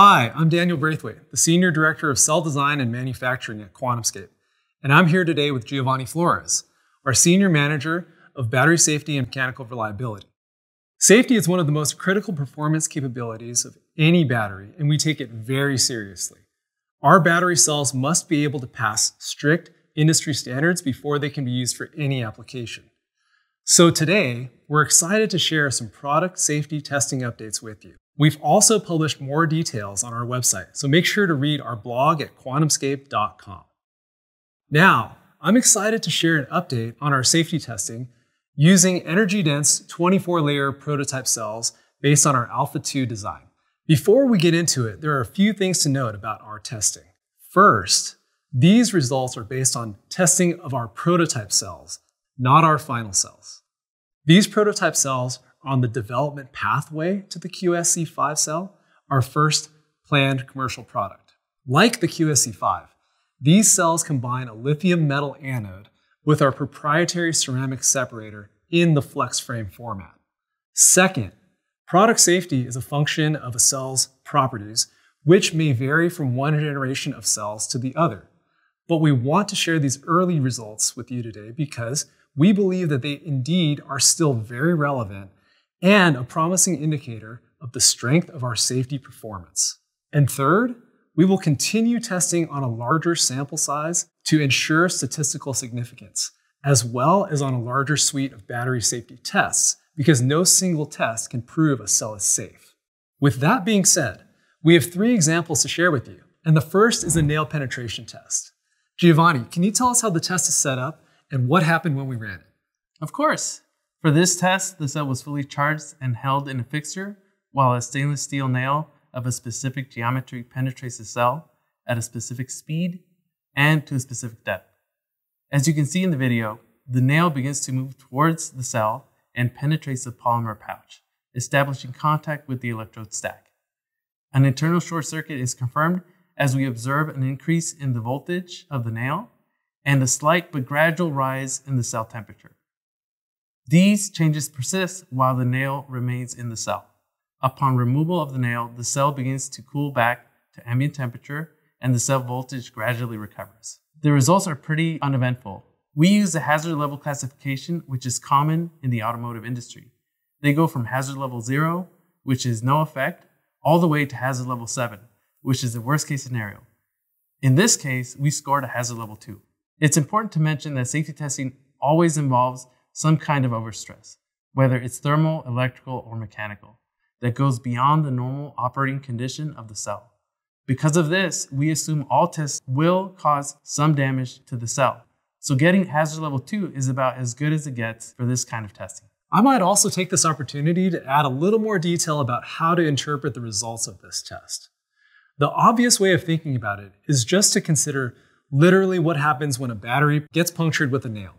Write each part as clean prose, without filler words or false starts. Hi, I'm Daniel Braithwaite, the Senior Director of Cell Design and Manufacturing at QuantumScape, and I'm here today with Giovanni Flores, our Senior Manager of Battery Safety and Mechanical Reliability. Safety is one of the most critical performance capabilities of any battery, and we take it very seriously. Our battery cells must be able to pass strict industry standards before they can be used for any application. So today, we're excited to share some product safety testing updates with you. We've also published more details on our website, so make sure to read our blog at QuantumScape.com. Now, I'm excited to share an update on our safety testing using energy-dense 24-layer prototype cells based on our Alpha 2 design. Before we get into it, there are a few things to note about our testing. First, these results are based on testing of our prototype cells, not our final cells. These prototype cells are on the development pathway to the QSE-5 cell, our first planned commercial product. Like the QSE-5, these cells combine a lithium metal anode with our proprietary ceramic separator in the flex frame format. Second, product safety is a function of a cell's properties, which may vary from one generation of cells to the other. But we want to share these early results with you today because we believe that they indeed are still very relevant and a promising indicator of the strength of our safety performance. And third, we will continue testing on a larger sample size to ensure statistical significance, as well as on a larger suite of battery safety tests, because no single test can prove a cell is safe. With that being said, we have three examples to share with you, and the first is a nail penetration test. Giovanni, can you tell us how the test is set up and what happened when we ran it? Of course. For this test, the cell was fully charged and held in a fixture while a stainless steel nail of a specific geometry penetrates the cell at a specific speed and to a specific depth. As you can see in the video, the nail begins to move towards the cell and penetrates the polymer pouch, establishing contact with the electrode stack. An internal short circuit is confirmed as we observe an increase in the voltage of the nail and a slight but gradual rise in the cell temperature. These changes persist while the nail remains in the cell. Upon removal of the nail, the cell begins to cool back to ambient temperature and the cell voltage gradually recovers. The results are pretty uneventful. We use a hazard level classification, which is common in the automotive industry. They go from hazard level 0, which is no effect, all the way to hazard level 7, which is the worst case scenario. In this case, we scored a hazard level 2. It's important to mention that safety testing always involves some kind of overstress, whether it's thermal, electrical, or mechanical, that goes beyond the normal operating condition of the cell. Because of this, we assume all tests will cause some damage to the cell. So getting hazard level 2 is about as good as it gets for this kind of testing. I might also take this opportunity to add a little more detail about how to interpret the results of this test. The obvious way of thinking about it is just to consider literally what happens when a battery gets punctured with a nail.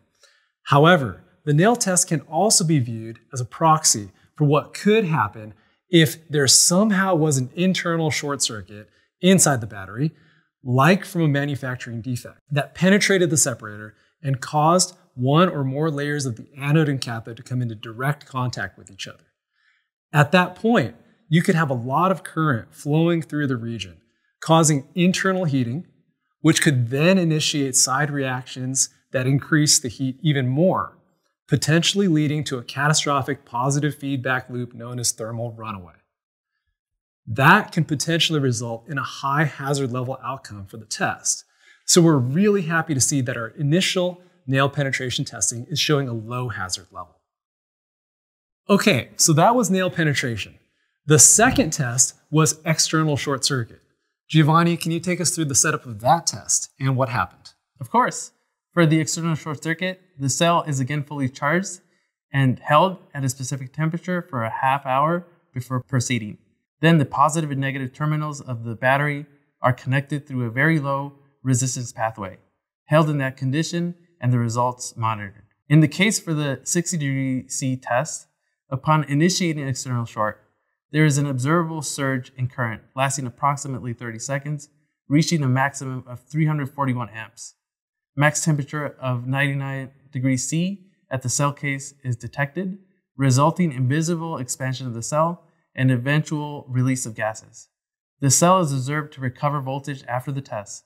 However, the nail test can also be viewed as a proxy for what could happen if there somehow was an internal short circuit inside the battery, like from a manufacturing defect, that penetrated the separator and caused one or more layers of the anode and cathode to come into direct contact with each other. At that point, you could have a lot of current flowing through the region, causing internal heating, which could then initiate side reactions that increase the heat even more, potentially leading to a catastrophic positive feedback loop known as thermal runaway. That can potentially result in a high hazard level outcome for the test. So we're really happy to see that our initial nail penetration testing is showing a low hazard level. Okay, so that was nail penetration. The second test was external short circuit. Giovanni, can you take us through the setup of that test and what happened? Of course. For the external short circuit, the cell is again fully charged and held at a specific temperature for a half hour before proceeding. Then the positive and negative terminals of the battery are connected through a very low resistance pathway, held in that condition and the results monitored. In the case for the 60 degree C test, upon initiating an external short, there is an observable surge in current lasting approximately 30 seconds, reaching a maximum of 341 amps. Max temperature of 99 degrees C at the cell case is detected, resulting in visible expansion of the cell and eventual release of gases. The cell is observed to recover voltage after the test.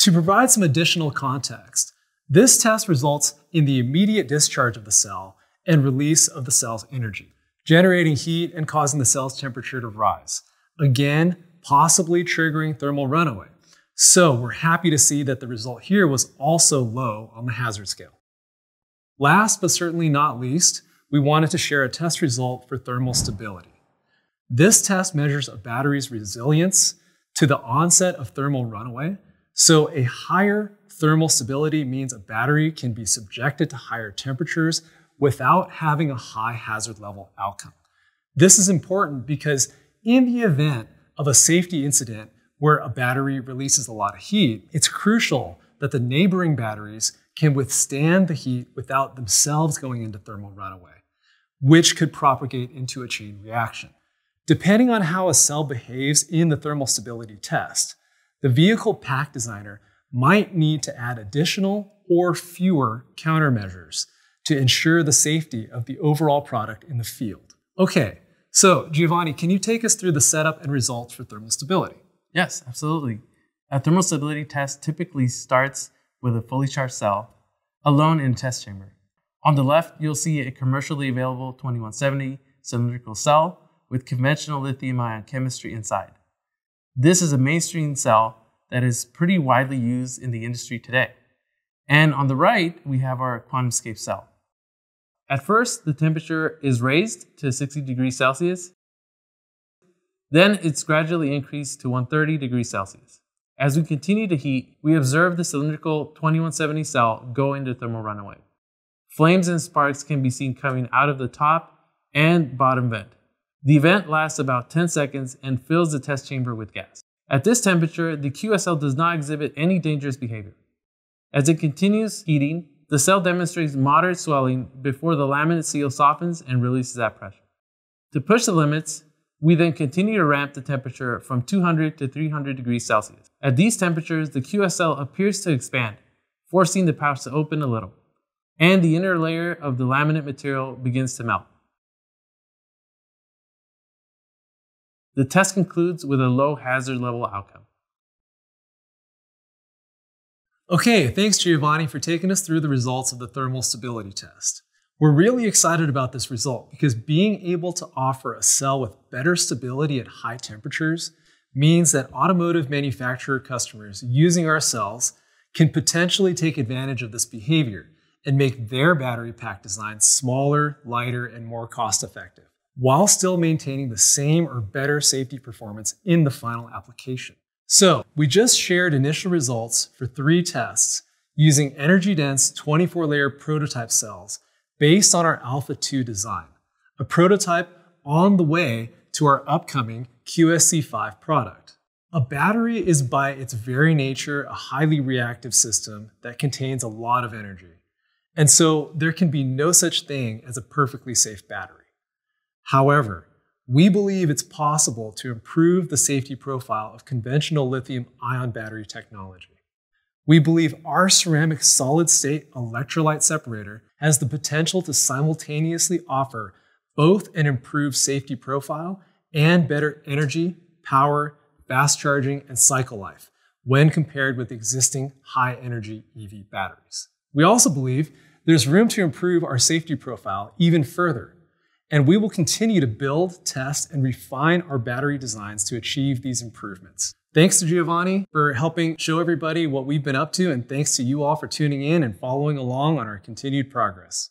To provide some additional context, this test results in the immediate discharge of the cell and release of the cell's energy, generating heat and causing the cell's temperature to rise, again, possibly triggering thermal runaway. So we're happy to see that the result here was also low on the hazard scale. Last but certainly not least, we wanted to share a test result for thermal stability. This test measures a battery's resilience to the onset of thermal runaway. So a higher thermal stability means a battery can be subjected to higher temperatures without having a high hazard level outcome. This is important because in the event of a safety incident where a battery releases a lot of heat, it's crucial that the neighboring batteries can withstand the heat without themselves going into thermal runaway, which could propagate into a chain reaction. Depending on how a cell behaves in the thermal stability test, the vehicle pack designer might need to add additional or fewer countermeasures to ensure the safety of the overall product in the field. Okay, so Giovanni, can you take us through the setup and results for thermal stability? Yes, absolutely. A thermal stability test typically starts with a fully charged cell alone in a test chamber. On the left, you'll see a commercially available 2170 cylindrical cell with conventional lithium-ion chemistry inside. This is a mainstream cell that is pretty widely used in the industry today. And on the right, we have our QuantumScape cell. At first, the temperature is raised to 60 degrees Celsius. Then it's gradually increased to 130 degrees Celsius. As we continue to heat, we observe the cylindrical 2170 cell go into thermal runaway. Flames and sparks can be seen coming out of the top and bottom vent. The event lasts about 10 seconds and fills the test chamber with gas. At this temperature, the QSL does not exhibit any dangerous behavior. As it continues heating, the cell demonstrates moderate swelling before the laminate seal softens and releases that pressure. To push the limits, we then continue to ramp the temperature from 200 to 300 degrees Celsius. At these temperatures, the QSL appears to expand, forcing the pouch to open a little, and the inner layer of the laminate material begins to melt. The test concludes with a low hazard level outcome. Okay, thanks Giovanni for taking us through the results of the thermal stability test. We're really excited about this result because being able to offer a cell with better stability at high temperatures means that automotive manufacturer customers using our cells can potentially take advantage of this behavior and make their battery pack design smaller, lighter, and more cost-effective, while still maintaining the same or better safety performance in the final application. So we just shared initial results for 3 tests using energy-dense 24-layer prototype cells based on our Alpha 2 design, a prototype on the way to our upcoming QSE-5 product. A battery is by its very nature a highly reactive system that contains a lot of energy. And so there can be no such thing as a perfectly safe battery. However, we believe it's possible to improve the safety profile of conventional lithium-ion battery technology. We believe our ceramic solid-state electrolyte separator has the potential to simultaneously offer both an improved safety profile and better energy, power, fast charging, and cycle life when compared with existing high-energy EV batteries. We also believe there's room to improve our safety profile even further, and we will continue to build, test, and refine our battery designs to achieve these improvements. Thanks to Giovanni for helping show everybody what we've been up to, and thanks to you all for tuning in and following along on our continued progress.